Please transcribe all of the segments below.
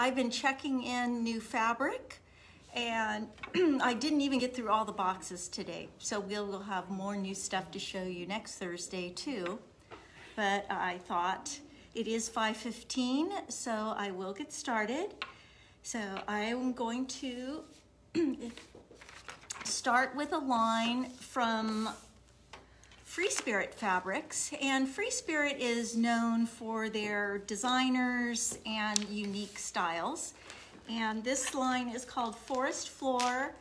I've been checking in new fabric, and I didn't even get through all the boxes today. So we'll have more new stuff to show you next Thursday too. But I thought it is 5:15, so I will get started. So I am going to start with a line from Free Spirit Fabrics, and Free Spirit is known for their designers and unique styles. And this line is called Forest Floor.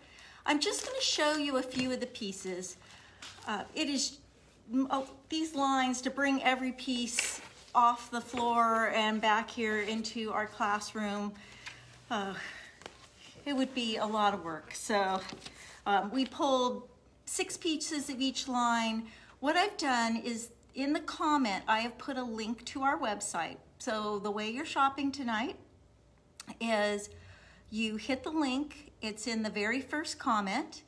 I'm just going to show you a few of the pieces. These lines to bring every piece off the floor and back here into our classroom. It would be a lot of work. So we pulled 6 pieces of each line. What I've done is in the comment, I have put a link to our website. So the way you're shopping tonight is you hit the link, it's in the very first comment,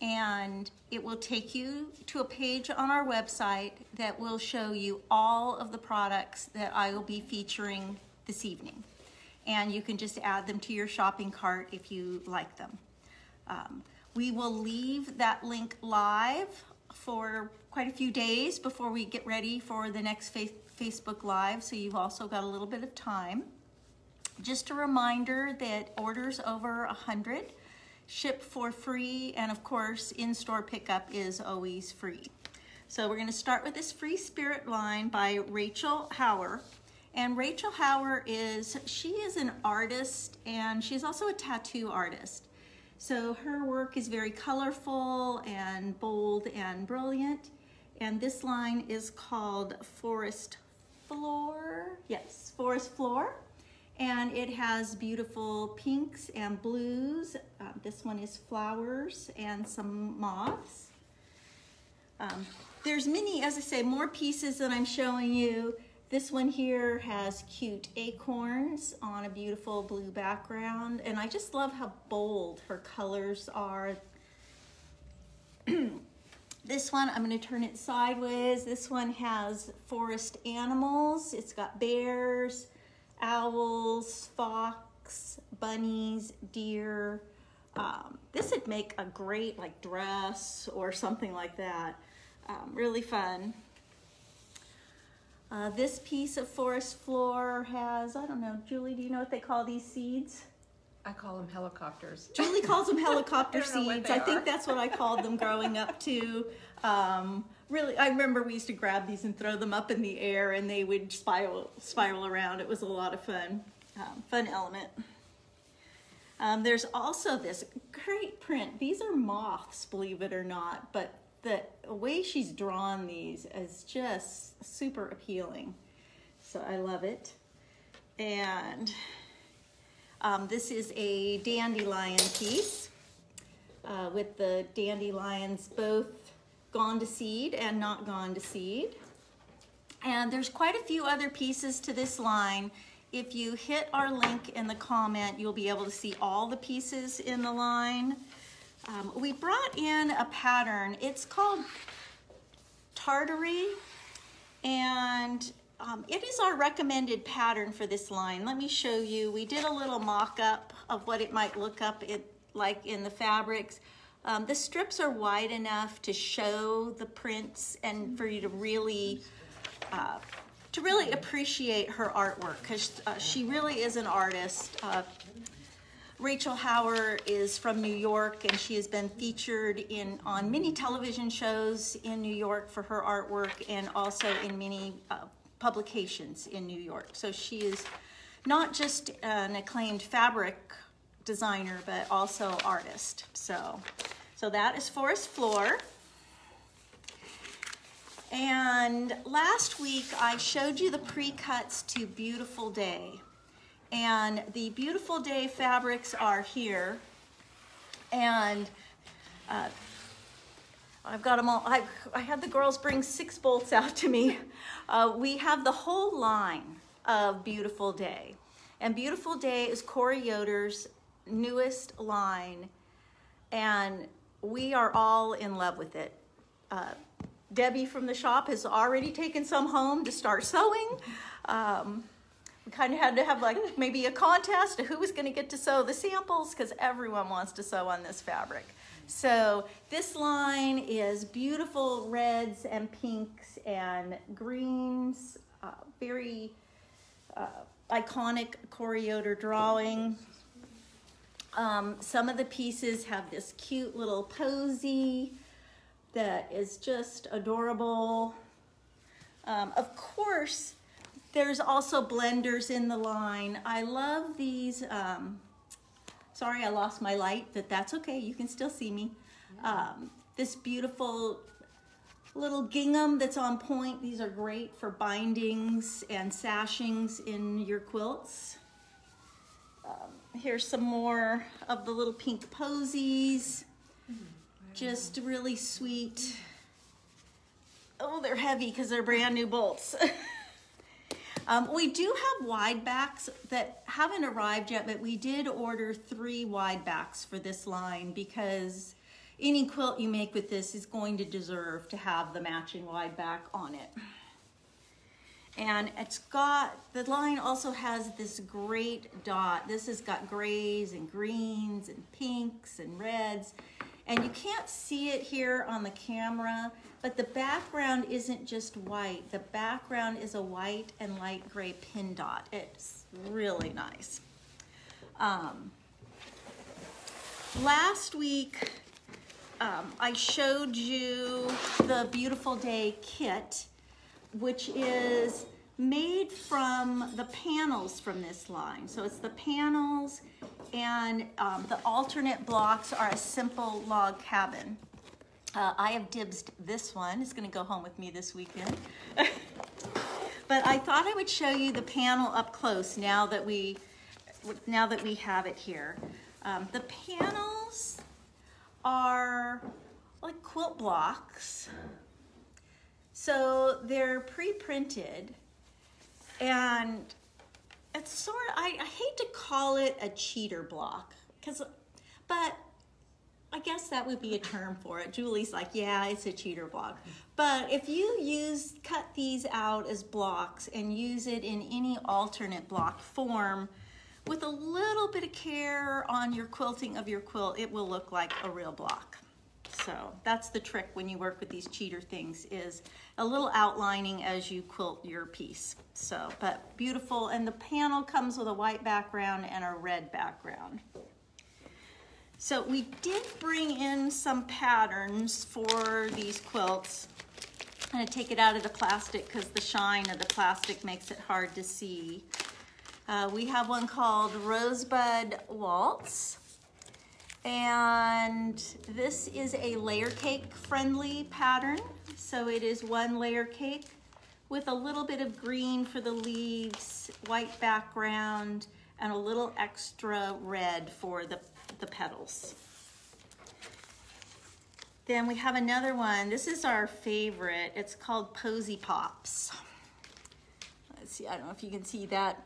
and it will take you to a page on our website that will show you all of the products that I will be featuring this evening. And you can just add them to your shopping cart if you like them. We will leave that link live for quite a few days before we get ready for the next Facebook Live, so you've also got a little bit of time. Just a reminder that orders over 100 ship for free, and of course in-store pickup is always free. So we're going to start with this Free Spirit line by Rachel Hauer. And Rachel Hauer is an artist, and she's also a tattoo artist. So her work is very colorful and bold and brilliant. And this line is called Forest Floor. Yes, Forest Floor. And it has beautiful pinks and blues. This one is flowers and some moths. There's many, as I say, more pieces that I'm showing you. This one here has cute acorns on a beautiful blue background. And I just love how bold her colors are. This one, I'm gonna turn it sideways. This one has forest animals. It's got bears, owls, fox, bunnies, deer. This would make a great like dress or something like that. Really fun. This piece of Forest Floor has, I don't know, Julie, do you know what they call these seeds? I call them helicopters. Julie calls them helicopter seeds. I think that's what I called them growing up too. Really, I remember we used to grab these and throw them up in the air, and they would spiral around. It was a lot of fun, fun element. There's also this great print. These are moths, believe it or not, but the way she's drawn these is just super appealing. So I love it. And this is a dandelion piece with the dandelions both gone to seed and not gone to seed. And there's quite a few other pieces to this line. If you hit our link in the comment, you'll be able to see all the pieces in the line. We brought in a pattern. It's called Tartary, and it is our recommended pattern for this line. Let me show you. We did a little mock-up of what it might look like in the fabrics. The strips are wide enough to show the prints and for you to really appreciate her artwork, because she really is an artist. Rachel Hauer is from New York, and she has been featured on many television shows in New York for her artwork, and also in many publications in New York. So she is not just an acclaimed fabric designer, but also artist. So that is Forest Floor. And last week I showed you the pre-cuts to Beautiful Day. And the Beautiful Day fabrics are here. And I've got them all. I had the girls bring 6 bolts out to me. We have the whole line of Beautiful Day. And Beautiful Day is Corey Yoder's newest line, and we are all in love with it. Debbie from the shop has already taken some home to start sewing. we kind of had to have like maybe a contest of who was going to get to sew the samples, because everyone wants to sew on this fabric. So this line is beautiful reds and pinks and greens, very iconic Corey Yoder drawing. Some of the pieces have this cute little posy that is just adorable. Of course, there's also blenders in the line. I love these. Sorry, I lost my light, but that's okay. You can still see me. This beautiful little gingham that's on point. These are great for bindings and sashings in your quilts. Here's some more of the little pink posies. Just really sweet. Oh, they're heavy because they're brand new bolts. We do have wide backs that haven't arrived yet, but we did order 3 wide backs for this line, because any quilt you make with this is going to deserve to have the matching wide back on it. And it's got, the line also has this great dot. This has got grays and greens and pinks and reds. And you can't see it here on the camera, but the background isn't just white. The background is a white and light gray pin dot. It's really nice. Last week, I showed you the Beautiful Day kit, which is made from the panels from this line. So it's the panels, and the alternate blocks are a simple log cabin. I have dibsed this one. It's gonna go home with me this weekend. But I thought I would show you the panel up close now that we have it here. The panels are like quilt blocks. So they're pre-printed, and it's sort of, I hate to call it a cheater block, but I guess that would be a term for it. Julie's like, yeah, it's a cheater block. But if you cut these out as blocks and use it in any alternate block form, with a little bit of care on your quilting of your quilt, it will look like a real block. So that's the trick when you work with these cheater things, is a little outlining as you quilt your piece. So, but beautiful. And the panel comes with a white background and a red background. So we did bring in some patterns for these quilts. I'm gonna take it out of the plastic because the shine of the plastic makes it hard to see. We have one called Rosebud Waltz. And this is a layer cake friendly pattern. So it is one layer cake with a little bit of green for the leaves, white background, and a little extra red for the petals. Then we have another one. This is our favorite. It's called Posy Pops. Let's see, I don't know if you can see that.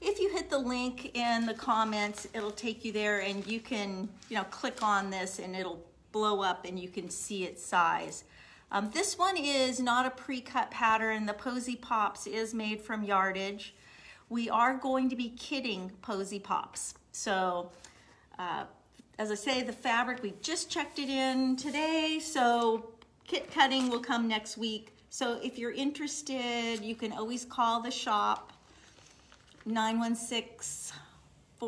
If you hit the link in the comments, it'll take you there, and you can, click on this and it'll blow up and you can see its size. This one is not a pre-cut pattern. The Posy Pops is made from yardage. We are going to be kitting Posy Pops. So, as I say, the fabric, we just checked it in today, so kit cutting will come next week. So if you're interested, you can always call the shop. 916-483-2955.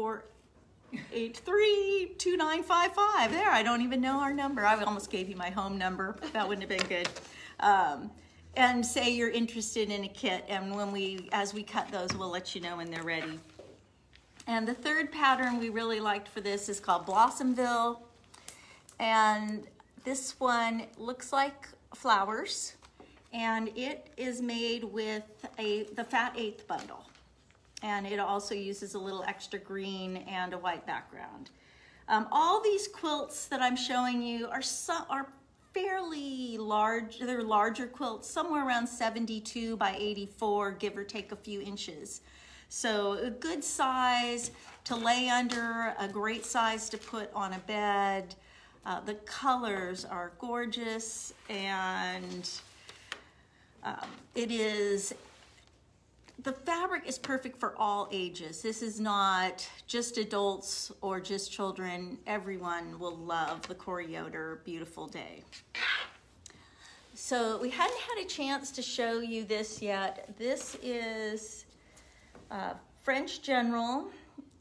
There, I don't even know our number. I almost gave you my home number. That wouldn't have been good. And say you're interested in a kit, and as we cut those, we'll let you know when they're ready. And the third pattern we really liked for this is called Blossomville. And this one looks like flowers, and it is made with the Fat Eighth bundle. And it also uses a little extra green and a white background. All these quilts that I'm showing you are fairly large. They're larger quilts, somewhere around 72 by 84, give or take a few inches. So a good size to lay under, a great size to put on a bed. The colors are gorgeous, and it is The fabric is perfect for all ages. This is not just adults or just children. Everyone will love the Corey Yoder Beautiful Day. So we hadn't had a chance to show you this yet. This is French General.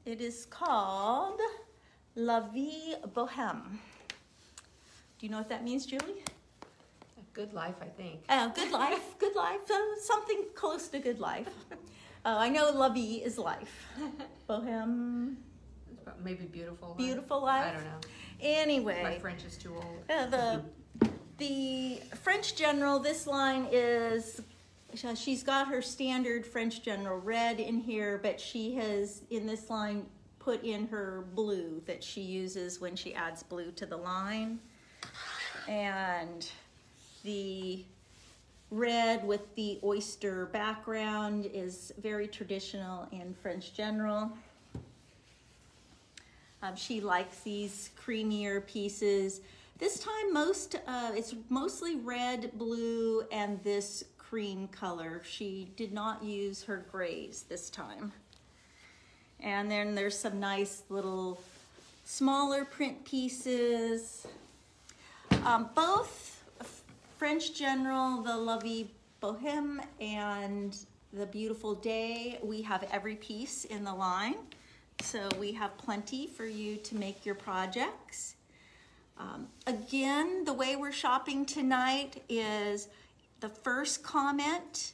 It is called La Vie Bohème. Do you know what that means, Julie? Good life, I think. Good life, good life, something close to good life. I know La Vie is life. Bohème. Maybe beautiful life. Beautiful life. I don't know. Anyway. My French is too old. The French General, this line is, she's got her standard French General red in here, but she has, in this line, put in her blue that she uses when she adds blue to the line. And the red with the oyster background is very traditional in French General. She likes these creamier pieces. This time it's mostly red, blue, and this cream color. She did not use her grays this time. And then there's some nice little smaller print pieces. Both French General, the La Vie Bohème, and the Beautiful Day, we have every piece in the line. So we have plenty for you to make your projects. Again, the way we're shopping tonight is the first comment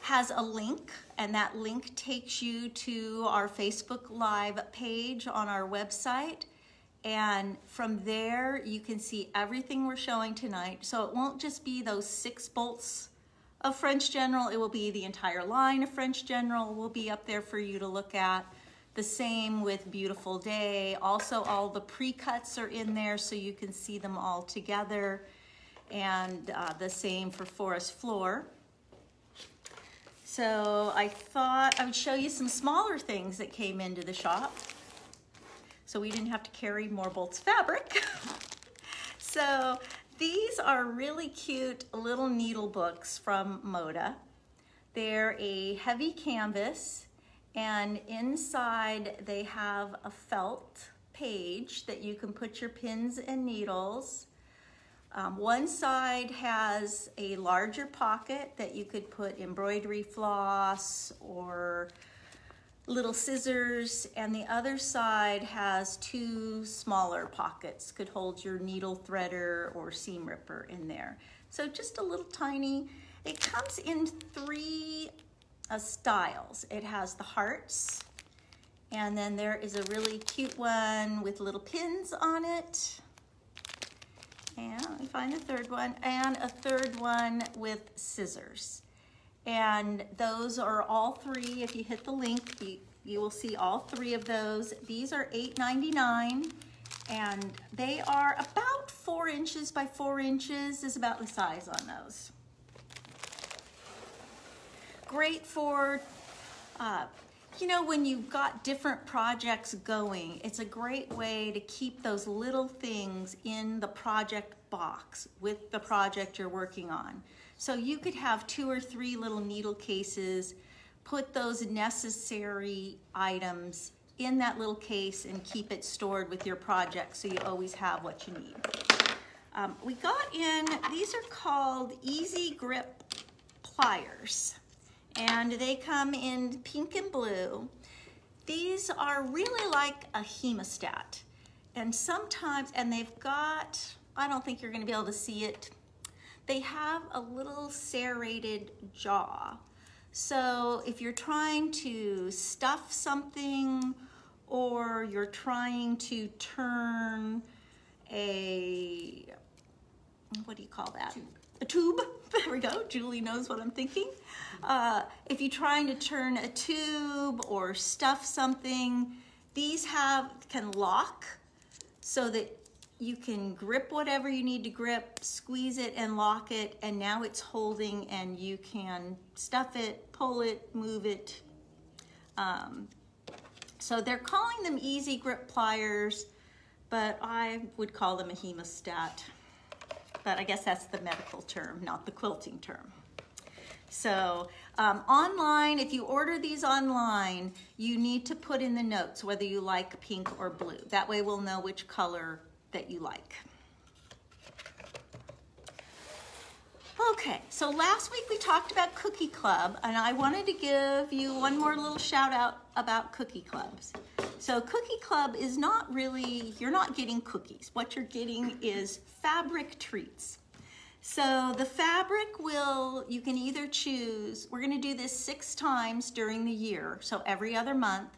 has a link, and that link takes you to our Facebook Live page on our website. And from there, you can see everything we're showing tonight. So it won't just be those 6 bolts of French General. It will be the entire line of French General will be up there for you to look at. The same with Beautiful Day. Also, all the pre-cuts are in there so you can see them all together. And the same for Forest Floor. So I thought I would show you some smaller things that came into the shop, so we didn't have to carry more bolts fabric. So these are really cute little needle books from Moda. They're a heavy canvas, and inside they have a felt page that you can put your pins and needles. One side has a larger pocket that you could put embroidery floss or little scissors, and the other side has 2 smaller pockets, could hold your needle threader or seam ripper in there. So just a little tiny, it comes in 3 styles. It has the hearts, and then there is a really cute one with little pins on it. And let me find the third one, and a third one with scissors. And those are all 3. If you hit the link, you will see all 3 of those. These are $8.99, and they are about 4 inches by 4 inches is about the size on those. Great for, you know, when you've got different projects going, it's a great way to keep those little things in the project box with the project you're working on. So you could have 2 or 3 little needle cases, put those necessary items in that little case and keep it stored with your project so you always have what you need. We got in, these are called Easy Grip Pliers, and they come in pink and blue. These are really like a hemostat, and sometimes, and they've got, I don't think you're gonna be able to see it, they have a little serrated jaw. So if you're trying to stuff something or you're trying to turn a, what do you call that? Tube. A tube, there we go, Julie knows what I'm thinking. If you're trying to turn a tube or stuff something, these can lock so that you can grip whatever you need to grip, squeeze it and lock it, and now it's holding and you can stuff it, pull it, move it. So they're calling them Easy Grip Pliers, but I would call them a hemostat. But I guess that's the medical term, not the quilting term. So online, if you order these online, you need to put in the notes whether you like pink or blue. That way we'll know which color that you like. Okay, so last week we talked about Cookie Club, and I wanted to give you one more little shout out about Cookie Clubs. So Cookie Club is not really, you're not getting cookies. What you're getting is fabric treats. So the fabric will, you can either choose, we're gonna do this 6 times during the year, so every other month.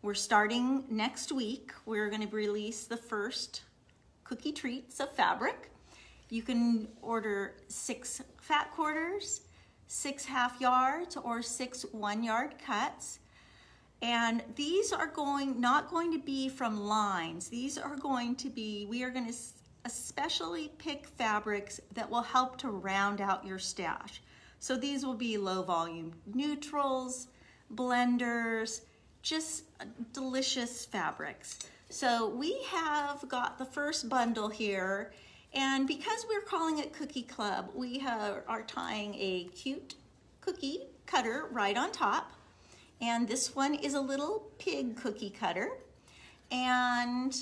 We're starting next week. We're gonna release the first cookie treats of fabric. You can order 6 fat quarters, 6 half yards, or 6 one-yard cuts. And these are not going to be from lines. These are going to be, we are going to especially pick fabrics that will help to round out your stash. So these will be low volume neutrals, blenders, just delicious fabrics. So we have got the first bundle here. And because we're calling it Cookie Club, we are tying a cute cookie cutter right on top. And this one is a little pig cookie cutter. And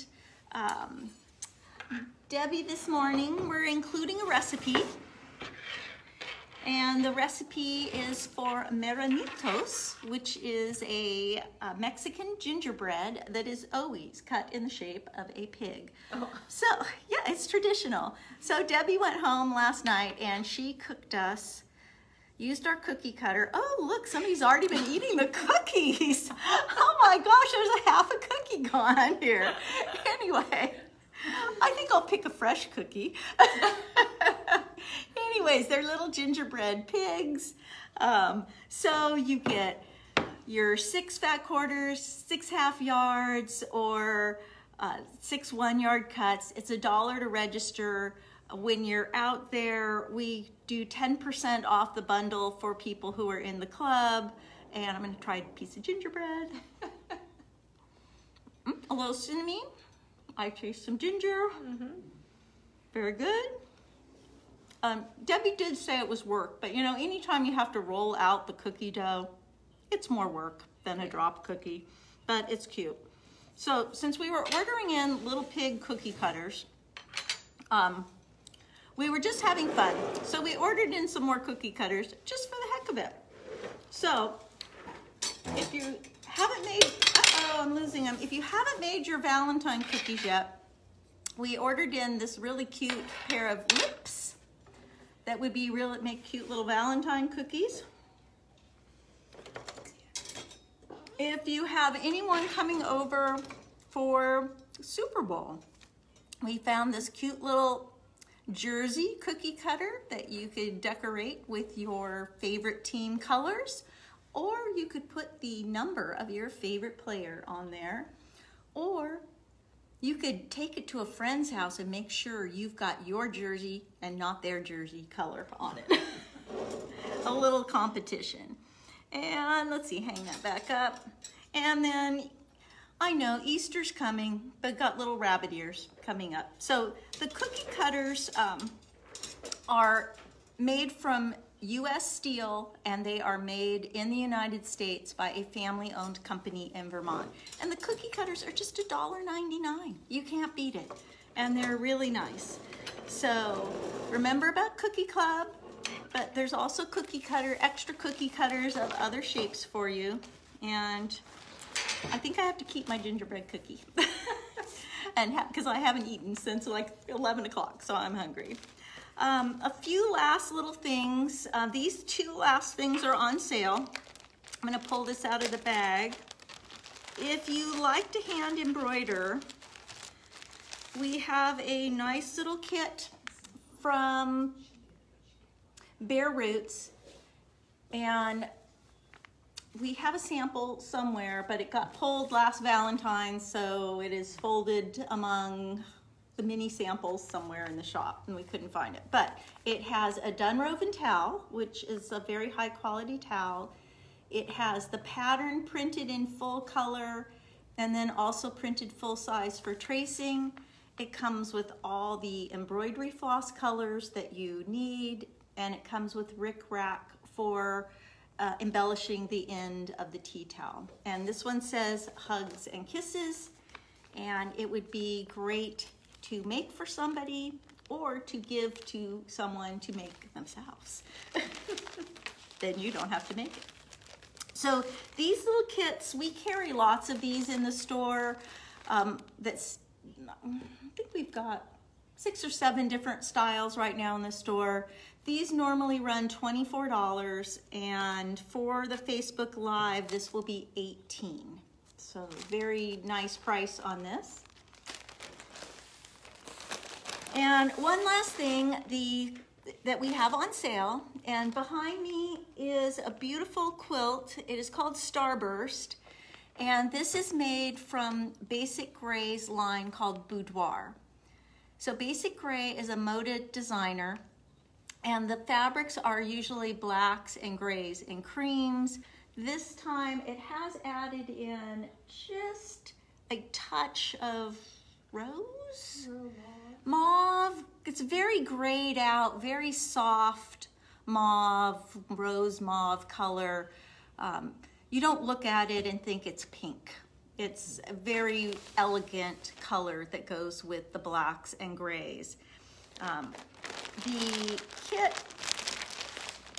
Debbie, this morning, we're including a recipe. And the recipe is for maranitos, which is a Mexican gingerbread that is always cut in the shape of a pig. Oh. So yeah, it's traditional. So Debbie went home last night and she cooked us, used our cookie cutter. Oh, look, somebody's already been eating the cookies. Oh my gosh, there's a half a cookie gone here. Anyway, I think I'll pick a fresh cookie. Anyways, they're little gingerbread pigs. So you get your 6 fat quarters, 6 half yards, or 6 one-yard cuts. It's $1 to register. When you're out there, we do 10% off the bundle for people who are in the club. And I'm gonna try a piece of gingerbread. A little cinnamon. I taste some ginger. Mm-hmm. Very good. Debbie did say it was work, but you know, anytime you have to roll out the cookie dough, it's more work than a drop cookie, but it's cute. So since we were ordering in little pig cookie cutters, we were just having fun. So we ordered in some more cookie cutters just for the heck of it. So if you haven't made, uh-oh, I'm losing them. If you haven't made your Valentine cookies yet, we ordered in this really cute pair of lips. That would be real, make cute little Valentine cookies. If you have anyone coming over for Super Bowl, we found this cute little jersey cookie cutter that you could decorate with your favorite team colors, or you could put the number of your favorite player on there, or you could take it to a friend's house and make sure you've got your jersey and not their jersey color on it. A little competition. And let's see, hang that back up. And then I know Easter's coming, but got little rabbit ears coming up. So the cookie cutters are made from U.S. steel, and they are made in the United States by a family-owned company in Vermont. And the cookie cutters are just $1.99. You can't beat it. And they're really nice. So remember about Cookie Club, but there's also cookie cutter, extra cookie cutters of other shapes for you. And I think I have to keep my gingerbread cookie and because I haven't eaten since like 11 o'clock, so I'm hungry. A few last little things. These 2 last things are on sale. I'm going to pull this out of the bag. If you like to hand embroider, we have a nice little kit from Bare Roots, and we have a sample somewhere, but it got pulled last Valentine, so it is folded among the mini samples somewhere in the shop, and we couldn't find it. But it has a Dunrovin towel, which is a very high quality towel. It has the pattern printed in full color and then also printed full size for tracing. It comes with all the embroidery floss colors that you need, and it comes with rickrack for embellishing the end of the tea towel. And this one says hugs and kisses, and it would be great to make for somebody or to give to someone to make themselves. Then you don't have to make it. So these little kits, we carry lots of these in the store. I think we've got 6 or 7 different styles right now in the store. These normally run $24, and for the Facebook Live, this will be $18. So very nice price on this. And one last thing that we have on sale, and behind me is a beautiful quilt. It is called Starburst, and this is made from Basic Grey's line called Boudoir. So Basic Grey is a Moda designer, and the fabrics are usually blacks and grays and creams. This time it has added in just a touch of rose, mauve. It's very grayed out, very soft mauve, rose mauve color. You don't look at it and think it's pink. It's a very elegant color that goes with the blacks and grays. The kit,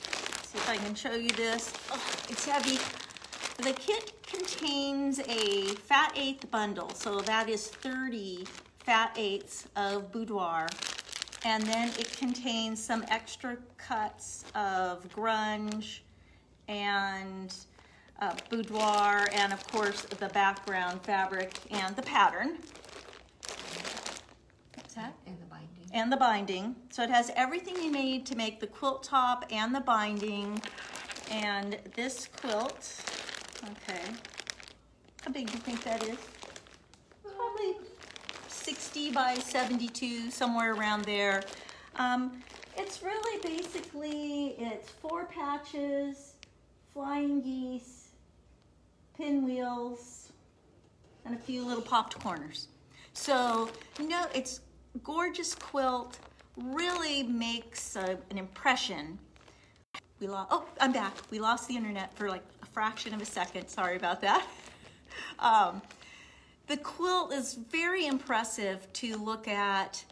let's see if I can show you this. Oh, it's heavy. The kit contains a fat eighth bundle, so that is 30 fat eighths of Boudoir. And then it contains some extra cuts of grunge and Boudoir, and of course the background fabric and the pattern. What's that? And the binding. And the binding. So it has everything you need to make the quilt top and the binding. And this quilt, okay, how big do you think that is? Probably 60 by 72, somewhere around there. It's really basically, it's 4 patches, flying geese, pinwheels, and a few little popped corners. So, it's gorgeous quilt, really makes an impression. We lost, oh, I'm back. We lost the internet for like a fraction of a second. Sorry about that. The quilt is very impressive to look at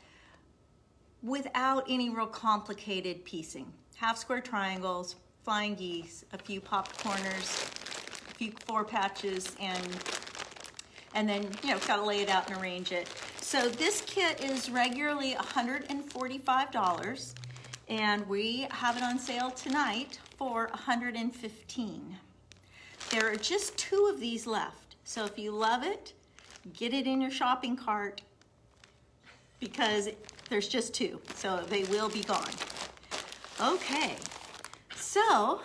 without any real complicated piecing. Half square triangles, flying geese, a few popped corners, few 4 patches, and then gotta lay it out and arrange it. So this kit is regularly $145, and we have it on sale tonight for $115. There are just 2 of these left, so if you love it, get it in your shopping cart, because there's just 2, so they will be gone. Okay, so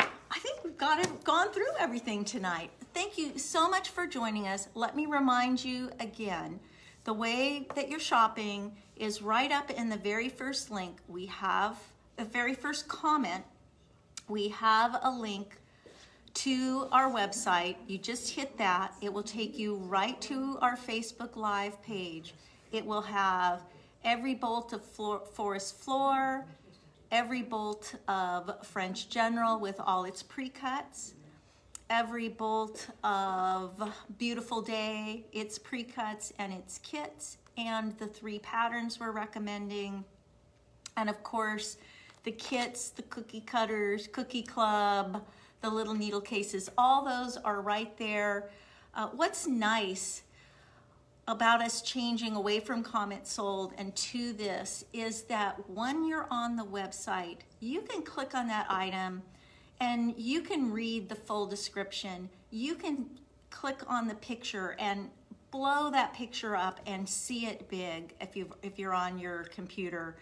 I think we've gone through everything tonight. Thank you so much for joining us. Let me remind you again, the way that you're shopping is right up in the very first link. We have the very first comment. We have a link to our website. You just hit that. It will take you right to our Facebook Live page. It will have every bolt of Forest Floor, every bolt of French General with all its pre-cuts, every bolt of Beautiful Day, its pre-cuts and its kits, and the 3 patterns we're recommending. And of course, the kits, the cookie cutters, Cookie Club, the little needle cases, all those are right there. What's nice about us changing away from comments sold and to this is that when you're on the website, you can click on that item and you can read the full description. You can click on the picture and blow that picture up and see it big if you're on your computer.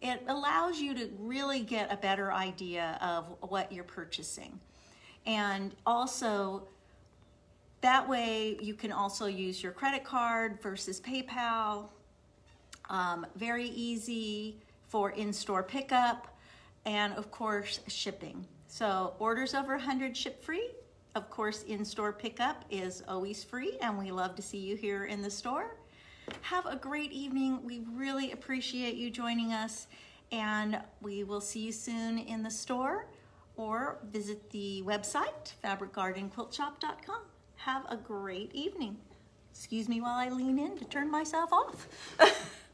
It allows you to really get a better idea of what you're purchasing. And also, that way, you can also use your credit card versus PayPal. Very easy for in-store pickup and, of course, shipping. So orders over 100 ship free. Of course, in-store pickup is always free, and we love to see you here in the store. Have a great evening. We really appreciate you joining us, and we will see you soon in the store. or visit the website, fabricgardenquiltshop.com. Have a great evening. Excuse me while I lean in to turn myself off.